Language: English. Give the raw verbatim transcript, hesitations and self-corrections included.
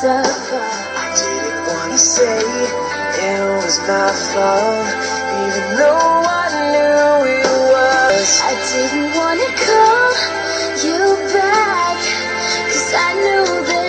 surprise. I didn't wanna say it was my fault, even though I knew it was. I didn't wanna call you back, 'cause I knew that